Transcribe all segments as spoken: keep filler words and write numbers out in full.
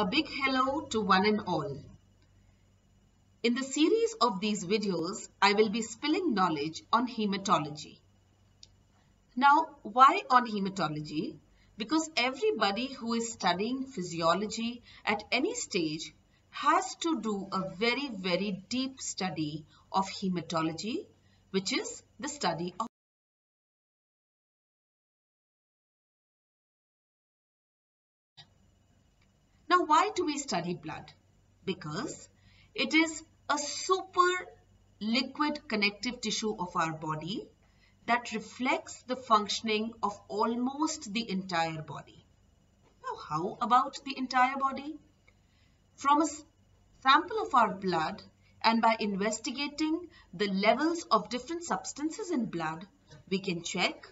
A big hello to one and all. In the series of these videos, I will be spilling knowledge on haematology. Now, why on haematology? Because everybody who is studying physiology at any stage has to do a very, very deep study of haematology, which is the study of Now, why do we study blood? Because it is a super liquid connective tissue of our body that reflects the functioning of almost the entire body. Now, how about the entire body? From a sample of our blood and by investigating the levels of different substances in blood, we can check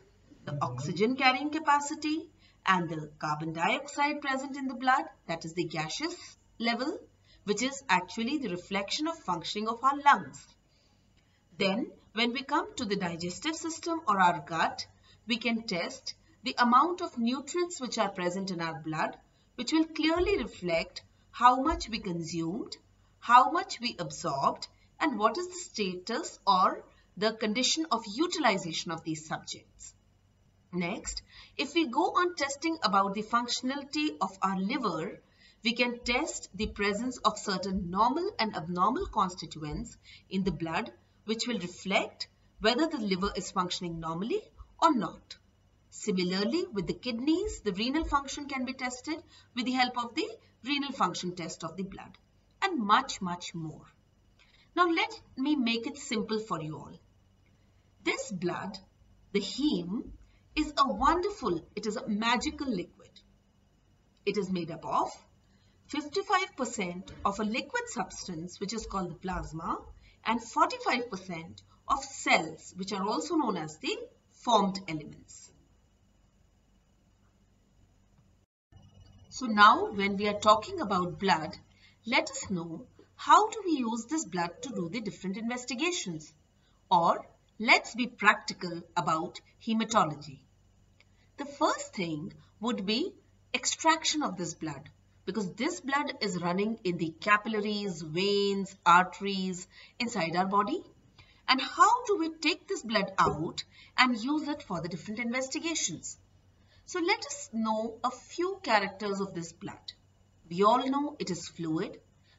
the oxygen carrying capacity and the carbon dioxide present in the blood, that is the gaseous level, which is actually the reflection of functioning of our lungs. Then, when we come to the digestive system or our gut, we can test the amount of nutrients which are present in our blood, which will clearly reflect how much we consumed, how much we absorbed, and what is the status or the condition of utilization of these subjects. Next, if we go on testing about the functionality of our liver, we can test the presence of certain normal and abnormal constituents in the blood, which will reflect whether the liver is functioning normally or not. Similarly, with the kidneys, the renal function can be tested with the help of the renal function test of the blood, and much, much more. Now, let me make it simple for you all. This blood, the heme, is a wonderful, it is a magical liquid. It is made up of fifty-five percent of a liquid substance which is called the plasma and forty-five percent of cells, which are also known as the formed elements. So now when we are talking about blood, let us know how do we use this blood to do the different investigations, or let's be practical about haematology. The first thing would be extraction of this blood, because this blood is running in the capillaries, veins, arteries inside our body. And how do we take this blood out and use it for the different investigations? So let us know a few characters of this blood. We all know it is fluid.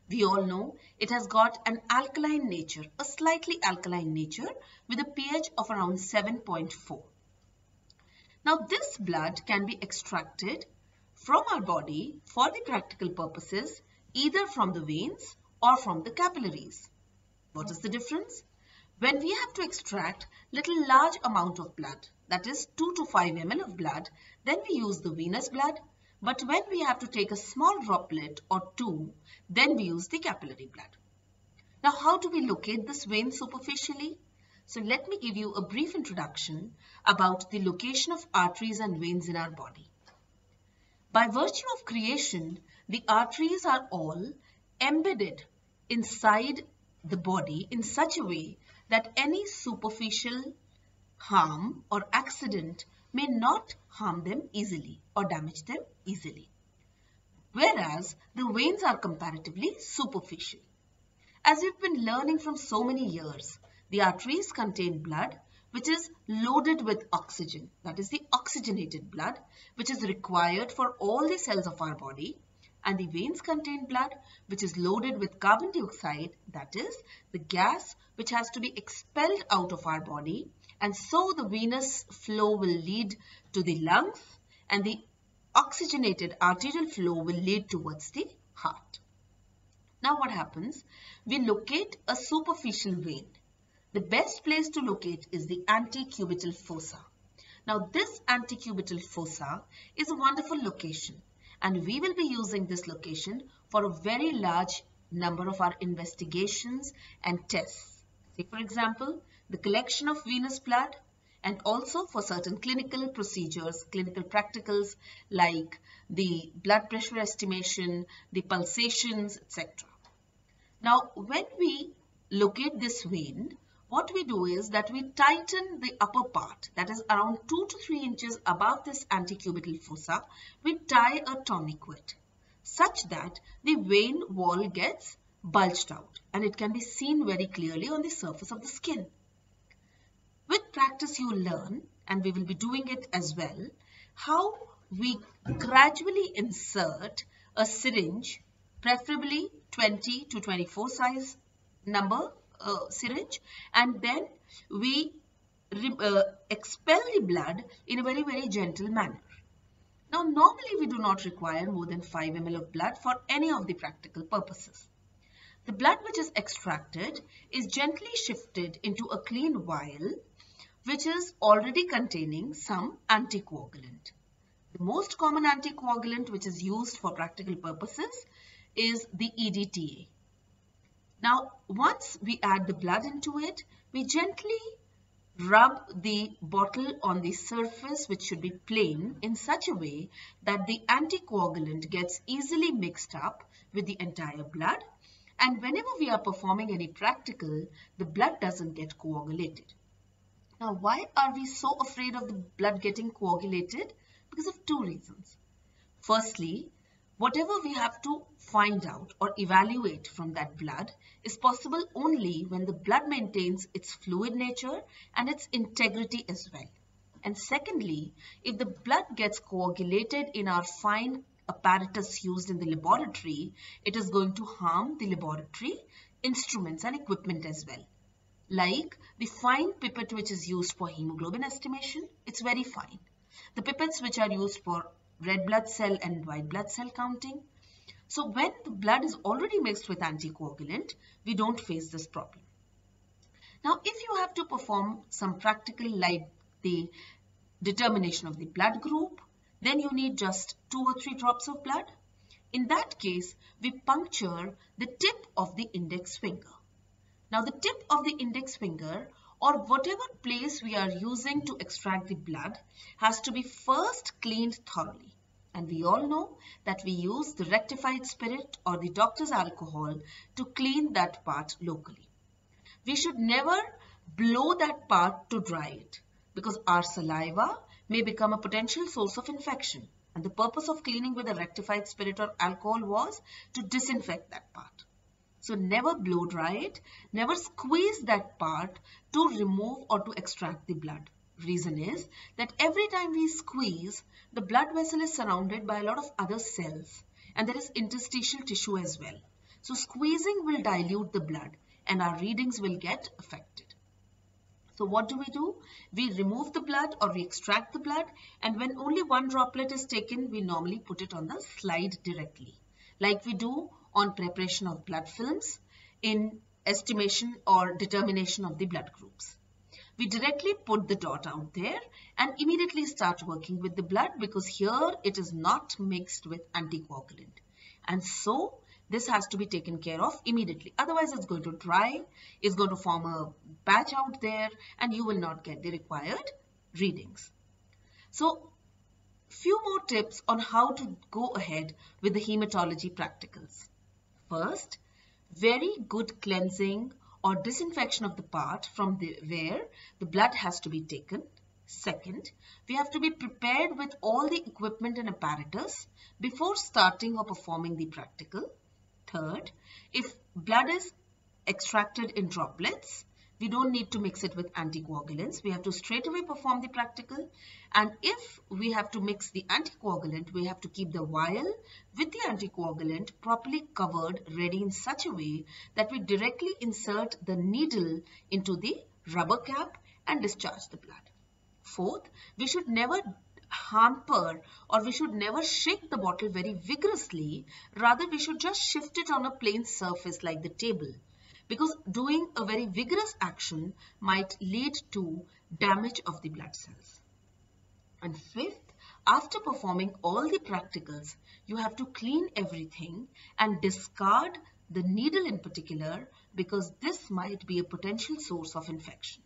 We all know it has got an alkaline nature, a slightly alkaline nature with a pH of around seven point four. Now this blood can be extracted from our body for the practical purposes, either from the veins or from the capillaries. What is the difference? When we have to extract little large amount of blood, that is two to five milliliters of blood, then we use the venous blood. But when we have to take a small droplet or two, then we use the capillary blood. Now, how do we locate this vein superficially? So let me give you a brief introduction about the location of arteries and veins in our body. By virtue of creation, the arteries are all embedded inside the body in such a way that any superficial harm or accident may not harm them easily or damage them easily. Whereas the veins are comparatively superficial. As we've been learning from so many years, the arteries contain blood which is loaded with oxygen, that is the oxygenated blood, which is required for all the cells of our body, and the veins contain blood which is loaded with carbon dioxide, that is the gas which has to be expelled out of our body. And so the venous flow will lead to the lungs and the oxygenated arterial flow will lead towards the heart. Now what happens? We locate a superficial vein. The best place to locate is the antecubital fossa. Now this antecubital fossa is a wonderful location, and we will be using this location for a very large number of our investigations and tests. Say for example, the collection of venous blood, and also for certain clinical procedures, clinical practicals like the blood pressure estimation, the pulsations, et cetera. Now, when we locate this vein, what we do is that we tighten the upper part, that is around two to three inches above this antecubital fossa, we tie a tourniquet. such that the vein wall gets bulged out and it can be seen very clearly on the surface of the skin. With practice you learn, and we will be doing it as well, how we gradually insert a syringe, preferably twenty to twenty-four size number uh, syringe, and then we uh, expel the blood in a very, very gentle manner. Now, normally we do not require more than five milliliters of blood for any of the practical purposes. The blood which is extracted is gently shifted into a clean vial which is already containing some anticoagulant. The most common anticoagulant which is used for practical purposes is the E D T A. Now, once we add the blood into it, we gently rub the bottle on the surface, which should be plain, in such a way that the anticoagulant gets easily mixed up with the entire blood, and whenever we are performing any practical, the blood doesn't get coagulated. Now, why are we so afraid of the blood getting coagulated? Because of two reasons. Firstly, whatever we have to find out or evaluate from that blood is possible only when the blood maintains its fluid nature and its integrity as well. And secondly, if the blood gets coagulated in our fine apparatus used in the laboratory, it is going to harm the laboratory instruments and equipment as well. Like the fine pipette which is used for hemoglobin estimation, it's very fine. The pipettes which are used for red blood cell and white blood cell counting. So when the blood is already mixed with anticoagulant, we don't face this problem. Now, if you have to perform some practical like the determination of the blood group, then you need just two or three drops of blood. In that case, we puncture the tip of the index finger. Now, the tip of the index finger, or whatever place we are using to extract the blood, has to be first cleaned thoroughly. And we all know that we use the rectified spirit or the doctor's alcohol to clean that part locally. We should never blow that part to dry it, because our saliva may become a potential source of infection. And the purpose of cleaning with a rectified spirit or alcohol was to disinfect that part. So never blow dry it, never squeeze that part to remove or to extract the blood. Reason is that every time we squeeze, the blood vessel is surrounded by a lot of other cells and there is interstitial tissue as well. So squeezing will dilute the blood and our readings will get affected. So what do we do? We remove the blood or we extract the blood, and when only one droplet is taken, we normally put it on the slide directly, like we do on preparation of blood films in estimation or determination of the blood groups. We directly put the dot out there and immediately start working with the blood, because here it is not mixed with anticoagulant. And so this has to be taken care of immediately. Otherwise it's going to dry, it's going to form a patch out there, and you will not get the required readings. So few more tips on how to go ahead with the hematology practicals. First, very good cleansing or disinfection of the part from the, where the blood has to be taken. Second, we have to be prepared with all the equipment and apparatus before starting or performing the practical. Third, if blood is extracted in droplets, we don't need to mix it with anticoagulants. We have to straight away perform the practical. And if we have to mix the anticoagulant, we have to keep the vial with the anticoagulant properly covered, ready in such a way that we directly insert the needle into the rubber cap and discharge the blood. Fourth, we should never hamper or we should never shake the bottle very vigorously. Rather, we should just shift it on a plain surface like the table, because doing a very vigorous action might lead to damage of the blood cells. And fifth, after performing all the practicals, you have to clean everything and discard the needle in particular, because this might be a potential source of infection.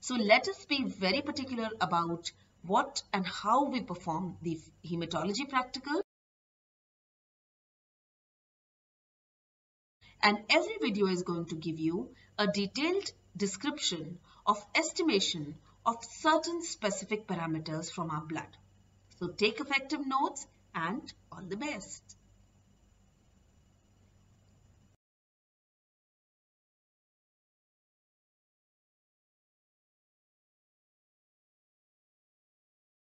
So let us be very particular about what and how we perform the hematology practical. And every video is going to give you a detailed description of estimation of certain specific parameters from our blood. So take effective notes, and all the best.